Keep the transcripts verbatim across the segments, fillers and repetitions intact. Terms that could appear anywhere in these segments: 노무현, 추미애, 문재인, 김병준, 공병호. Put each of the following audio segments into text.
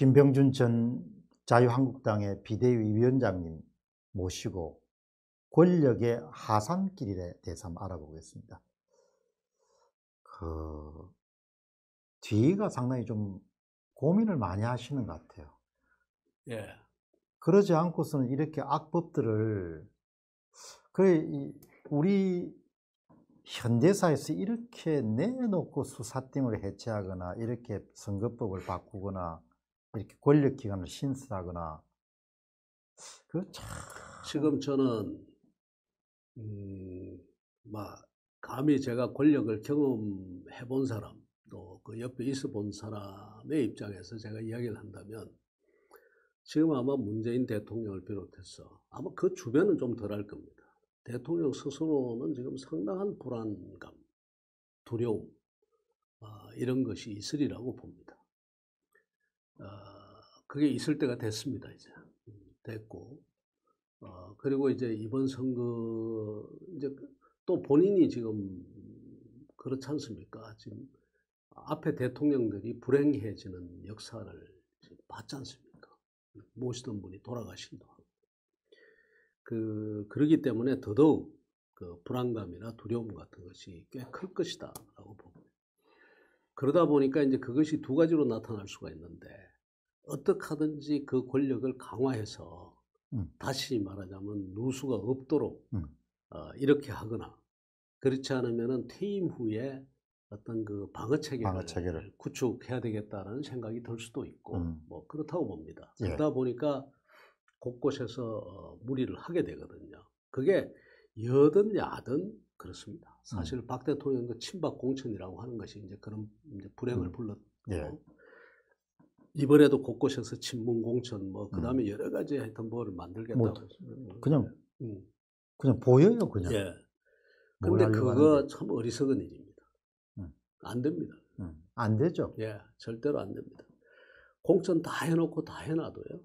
김병준 전 자유한국당의 비대위원장님 모시고 권력의 하산길에 대해서 한번 알아보겠습니다. 그 뒤가 상당히 좀 고민을 많이 하시는 것 같아요. 예. 그러지 않고서는 이렇게 악법들을, 그래, 우리 현대사에서 이렇게 내놓고 수사팀을 해체하거나 이렇게 선거법을 바꾸거나 이렇게 권력기관을 신설하거나, 그 참... 지금 저는 음, 막 감히 제가 권력을 경험해 본 사람, 또 그 옆에 있어 본 사람의 입장에서 제가 이야기를 한다면, 지금 아마 문재인 대통령을 비롯해서 아마 그 주변은 좀 덜할 겁니다. 대통령 스스로는 지금 상당한 불안감, 두려움, 어, 이런 것이 있으리라고 봅니다. 어, 그게 있을 때가 됐습니다. 이제 됐고, 어, 그리고 이제 이번 선거, 이제 또 본인이 지금 그렇지 않습니까? 지금 앞에 대통령들이 불행해지는 역사를 지금 봤지 않습니까? 모시던 분이 돌아가시기도 하고. 그, 그러기 때문에 더더욱 그 불안감이나 두려움 같은 것이 꽤 클 것이다 라고 봅니다. 그러다 보니까 이제 그것이 두 가지로 나타날 수가 있는데, 어떻게 하든지 그 권력을 강화해서 음. 다시 말하자면 누수가 없도록 음. 어, 이렇게 하거나, 그렇지 않으면은 퇴임 후에 어떤 그 방어체계를, 방어체계를 구축해야 되겠다는 생각이 들 수도 있고, 음. 뭐 그렇다고 봅니다. 예. 그러다 보니까 곳곳에서 어, 무리를 하게 되거든요. 그게 여든 야든 그렇습니다. 사실 음. 박 대통령도 친박 공천이라고 하는 것이 이제 그런 이제 불행을 음. 불렀고, 예. 이번에도 곳곳에서 친문 공천, 뭐 그 다음에 음. 여러 가지 하여튼 뭐를 만들겠다고 뭐, 그냥 음. 그냥 보여요, 그냥. 예. 근데 그거 참 어리석은 일입니다. 음. 안 됩니다. 음. 안 되죠. 예, 절대로 안 됩니다. 공천 다 해놓고 다 해놔도요,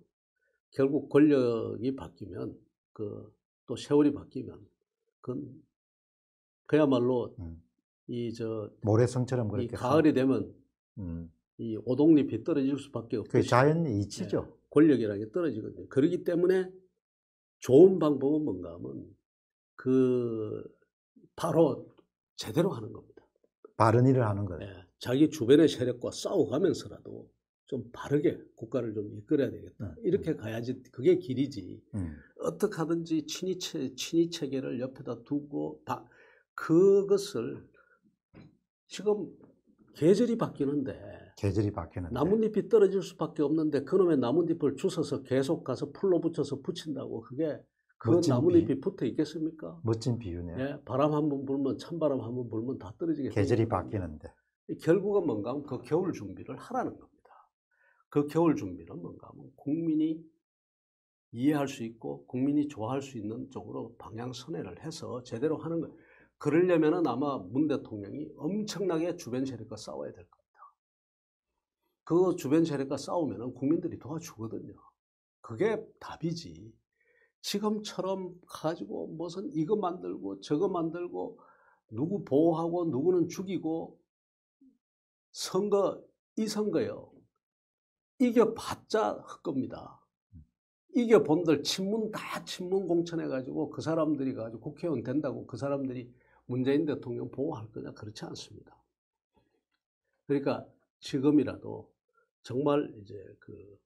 결국 권력이 바뀌면, 그 또 세월이 바뀌면, 그 그야말로 음. 이 저 모래성처럼 그렇게 이 가을이 되면. 음. 이 오동잎이 떨어질 수밖에 없고, 그게 자연의 이치죠. 네, 권력이라는 게 떨어지거든요. 그렇기 때문에 좋은 방법은 뭔가 하면 그 바로 제대로 하는 겁니다. 바른 일을 하는 거예요. 네, 자기 주변의 세력과 싸워가면서라도 좀 바르게 국가를 좀 이끌어야 되겠다. 음. 이렇게 가야지, 그게 길이지. 음. 어떻게 하든지 친위체, 친위체계를 옆에다 두고, 다 그것을 지금 계절이 바뀌는데, 계절이 바뀌는데 나뭇잎이 떨어질 수밖에 없는데, 그놈의 나뭇잎을 주워서 계속 가서 풀로 붙여서 붙인다고, 그게 그 나뭇잎이 비... 붙어 있겠습니까? 멋진 비유네요. 예, 바람 한번 불면, 찬바람 한번 불면 다 떨어지겠습니까? 계절이 바뀌는데. 결국은 뭔가 하면 그 겨울 준비를 하라는 겁니다. 그 겨울 준비는 뭔가 하면 국민이 이해할 수 있고 국민이 좋아할 수 있는 쪽으로 방향선회를 해서 제대로 하는 거예요. 그러려면은 아마 문 대통령이 엄청나게 주변 세력과 싸워야 될 겁니다. 그 주변 세력과 싸우면 국민들이 도와주거든요. 그게 답이지. 지금처럼 가지고 무슨 이거 만들고 저거 만들고 누구 보호하고 누구는 죽이고, 선거, 이 선거요, 이겨봤자 헛겁니다. 이겨본들 친문 다 친문 공천해가지고 그 사람들이 가지고 국회의원 된다고 그 사람들이 문재인 대통령 보호할 거냐? 그렇지 않습니다. 그러니까 지금이라도 정말 이제 그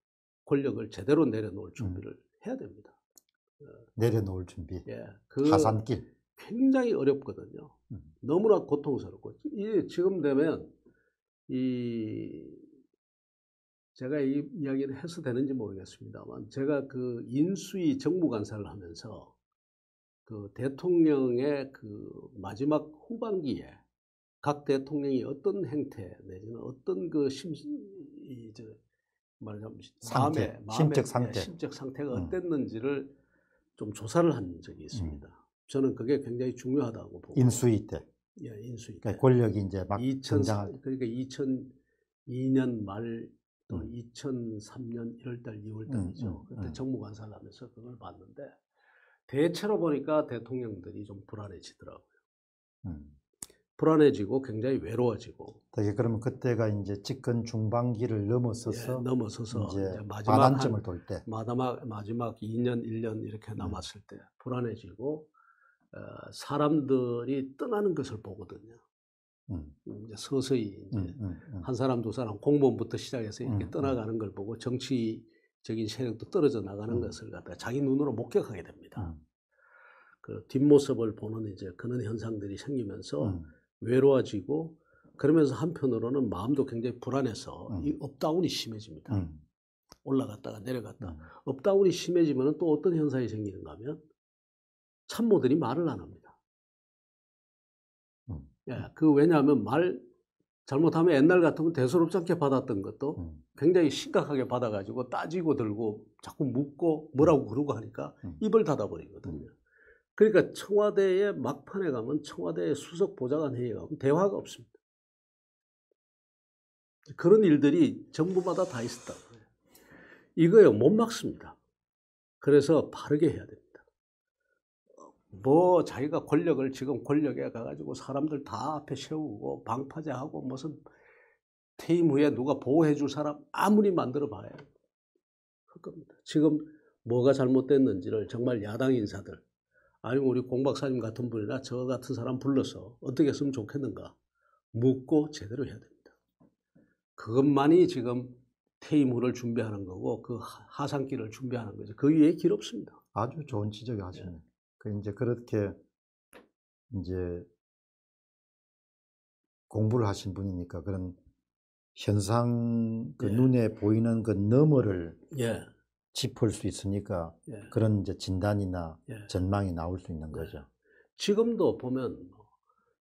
권력을 제대로 내려놓을 준비를 음. 해야 됩니다. 내려놓을 준비. 예, 그 하산길. 굉장히 어렵거든요. 음. 너무나 고통스럽고, 이 지금 되면 이 제가 이 이야기를 해서 되는지 모르겠습니다만, 제가 그 인수위 정무간사를 하면서 그 대통령의 그 마지막 후반기에 각 대통령이 어떤 행태 내지는 어떤 그 심, 이, 저, 말하자면 상태, 마음의, 마음의 심적 상태, 심적 상태가 어땠는지를 음. 좀 조사를 한 적이 있습니다. 음. 저는 그게 굉장히 중요하다고 보고. 인수위 때. 예, 인수위 때. 그러니까 권력이 이제 막 등장하고. 그러니까 이천이 년 말 또 음. 이천삼 년 일월 달, 이월 달이죠. 음, 음, 그때 음. 정무관사를 하면서 그걸 봤는데, 대체로 보니까 대통령들이 좀 불안해지더라고요. 음. 불안해지고 굉장히 외로워지고. 되게 그러면 그때가 이제 집권 중반기를 넘어서서, 예, 넘어서서 이제, 이제 마지막 마단점을 돌 때, 마지막 마지막 이 년, 일 년 이렇게 남았을 네. 때 불안해지고 어, 사람들이 떠나는 것을 보거든요. 음. 이제 서서히 이제 음, 음, 음. 한 사람 두 사람 공무원부터 시작해서 이렇게 음, 떠나가는 걸 보고 정치적인 세력도 떨어져 나가는 음. 것을 갖다 자기 눈으로 목격하게 됩니다. 음. 그 뒷모습을 보는 이제 그런 현상들이 생기면서. 음. 외로워지고 그러면서 한편으로는 마음도 굉장히 불안해서 음. 이 업다운이 심해집니다. 음. 올라갔다가 내려갔다. 음. 업다운이 심해지면 또 어떤 현상이 생기는가 하면 참모들이 말을 안 합니다. 음. 예, 그 왜냐하면 말 잘못하면 옛날 같으면 대수롭지 않게 받았던 것도 음. 굉장히 심각하게 받아가지고 따지고 들고 자꾸 묻고 뭐라고 그러고 하니까 음. 입을 닫아버리거든요. 음. 그러니까 청와대의 막판에 가면 청와대의 수석보좌관 회의에 가면 대화가 없습니다. 그런 일들이 정부마다 다 있었다고요. 이거요 못 막습니다. 그래서 바르게 해야 됩니다. 뭐 자기가 권력을 지금 권력에 가가지고 사람들 다 앞에 세우고 방파제하고 무슨 퇴임 후에 누가 보호해줄 사람 아무리 만들어봐야 할 겁니다. 지금 뭐가 잘못됐는지를 정말 야당 인사들 아니면 우리 공 박사님 같은 분이나 저 같은 사람 불러서 어떻게 했으면 좋겠는가 묻고 제대로 해야 됩니다. 그것만이 지금 퇴임 후를 준비하는 거고 그 하산기를 준비하는 거죠. 그 위에 길 없습니다. 아주 좋은 지적이 하시네요. 네. 그 이제 그렇게 이제 공부를 하신 분이니까 그런 현상 그 네. 눈에 보이는 그 너머를 네. 짚을 수 있으니까 예. 그런 이제 진단이나 예. 전망이 나올 수 있는 거죠. 지금도 보면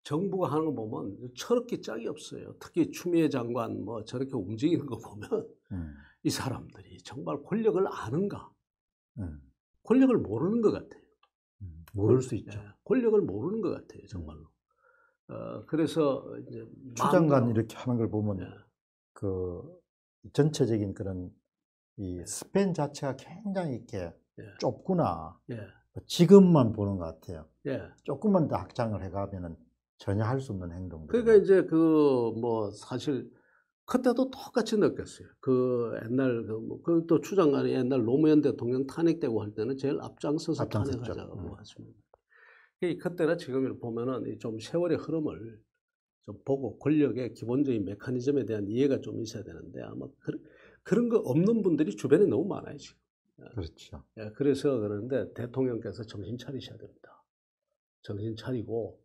정부가 하는 거 보면 철없기 짝이 없어요. 특히 추미애 장관 뭐 저렇게 움직이는 거 보면 음. 이 사람들이 정말 권력을 아는가? 음. 권력을 모르는 것 같아요. 음. 모를 수 있죠. 예. 권력을 모르는 것 같아요, 정말로. 음. 어, 그래서 이제 추 장관 이렇게 하는 걸 보면 예. 그 전체적인 그런 이 스팬 자체가 굉장히 이렇게 예. 좁구나. 예. 지금만 보는 것 같아요. 예. 조금만 더 확장을 해가면은 전혀 할 수 없는 행동들. 그러니까 이제 그 뭐 사실 그때도 똑같이 느꼈어요. 그 옛날 그 또 추 장관이 옛날 노무현 대통령 탄핵되고 할 때는 제일 앞장서서 앞장섰죠. 탄핵하자고 음. 했습니다. 그때나 지금 보면은 좀 세월의 흐름을 좀 보고 권력의 기본적인 메커니즘에 대한 이해가 좀 있어야 되는데 아마 그. 그런 거 없는 분들이 주변에 너무 많아요, 지금. 그렇죠. 예, 그래서 그런데 대통령께서 정신 차리셔야 됩니다. 정신 차리고,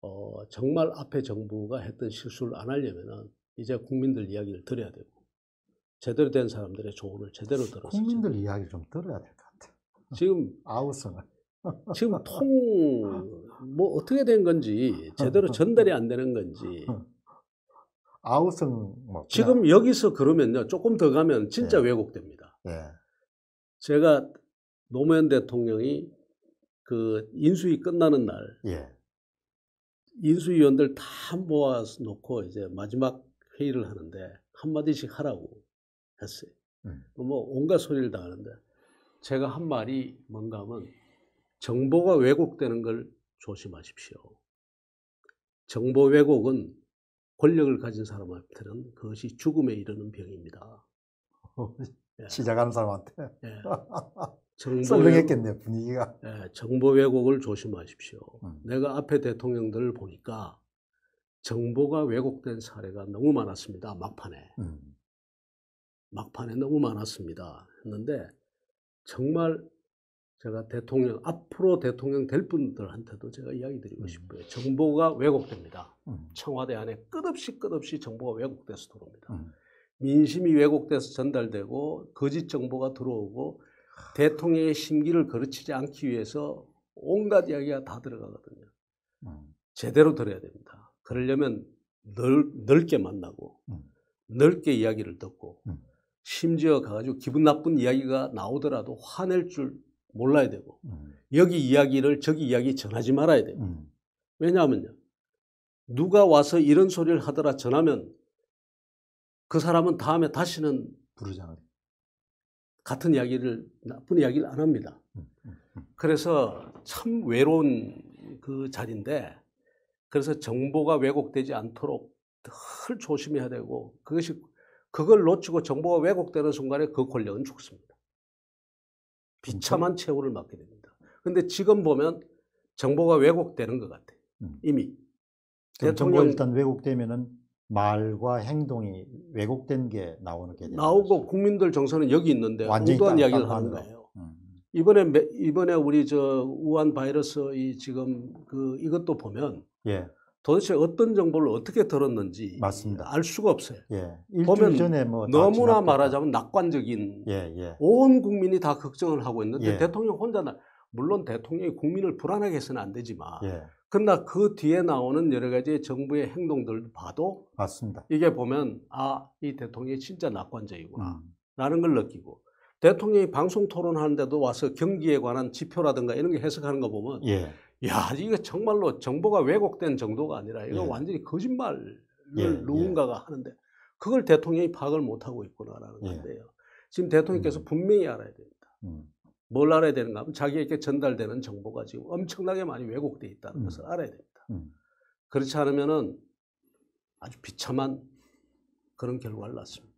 어, 정말 앞에 정부가 했던 실수를 안 하려면은 이제 국민들 이야기를 들어야 되고, 제대로 된 사람들의 조언을 제대로 들어서. 국민들 이야기를 좀 들어야 될 것 같아요. 지금. 아우성을. 지금 통, 뭐 어떻게 된 건지, 제대로 전달이 안 되는 건지. 아우성 뭐 지금 여기서 그러면요 조금 더 가면 진짜 예. 왜곡됩니다. 예. 제가 노무현 대통령이 그 인수위 끝나는 날 예. 인수위원들 다 모아놓고 이제 마지막 회의를 하는데 한마디씩 하라고 했어요. 음. 뭐 온갖 소리를 다 하는데 제가 한 말이 뭔가 하면 정보가 왜곡되는 걸 조심하십시오. 정보 왜곡은 권력을 가진 사람한테는 그것이 죽음에 이르는 병입니다. 예. 시작하는 사람한테? 예. 썰렁했겠네요, 분위기가. 예. 정보 왜곡을 조심하십시오. 음. 내가 앞에 대통령들을 보니까 정보가 왜곡된 사례가 너무 많았습니다. 막판에. 음. 막판에 너무 많았습니다. 했는데 정말 제가 대통령, 앞으로 대통령 될 분들한테도 제가 이야기 드리고 싶어요. 음. 정보가 왜곡됩니다. 음. 청와대 안에 끝없이 끝없이 정보가 왜곡돼서 들어옵니다. 음. 민심이 왜곡돼서 전달되고 거짓 정보가 들어오고 대통령의 심기를 거르치지 않기 위해서 온갖 이야기가 다 들어가거든요. 음. 제대로 들어야 됩니다. 그러려면 넓, 넓게 만나고 음. 넓게 이야기를 듣고 음. 심지어 가가지고 기분 나쁜 이야기가 나오더라도 화낼 줄 몰라야 되고 음. 여기 이야기를 저기 이야기 전하지 말아야 돼요. 음. 왜냐하면요. 누가 와서 이런 소리를 하더라 전하면 그 사람은 다음에 다시는 부르잖아요. 같은 이야기를 나쁜 이야기를 안 합니다. 음. 음. 그래서 참 외로운 그 자리인데 그래서 정보가 왜곡되지 않도록 늘 조심해야 되고, 그것이 그걸 놓치고 정보가 왜곡되는 순간에 그 권력은 죽습니다. 비참한 최후를 맞게 됩니다. 그런데 지금 보면 정보가 왜곡되는 것 같아요. 이미. 정보가 일단 왜곡되면은 말과 행동이 왜곡된 게 나오는 게 나오고, 국민들 정서는 여기 있는데 우도한 이야기를 하는 거예요. 음. 이번에 이번에 우리 저 우한 바이러스 이 지금 그 이것도 보면 예. 도대체 어떤 정보를 어떻게 들었는지 맞습니다. 알 수가 없어요. 예. 보면 전에 뭐 너무나 말하자면 낙관적인 예, 예. 온 국민이 다 걱정을 하고 있는데 예. 대통령 혼자 나 물론 대통령이 국민을 불안하게 해서는 안 되지만. 예. 그러나 그 뒤에 나오는 여러 가지 정부의 행동들도 봐도 맞습니다. 이게 보면 아, 이 대통령이 진짜 낙관적이구나 음. 라는 걸 느끼고, 대통령이 방송 토론하는데도 와서 경기에 관한 지표라든가 이런 게 해석하는 거 보면 예. 야, 이거 정말로 정보가 왜곡된 정도가 아니라 이거 예. 완전히 거짓말을 예. 누군가가 예. 하는데 그걸 대통령이 파악을 못하고 있구나라는 예. 건데요. 지금 대통령께서 음. 분명히 알아야 됩니다. 음. 뭘 알아야 되는가 하면 자기에게 전달되는 정보가 지금 엄청나게 많이 왜곡되어 있다는 음. 것을 알아야 됩니다. 음. 그렇지 않으면은 아주 비참한 그런 결과를 낳습니다.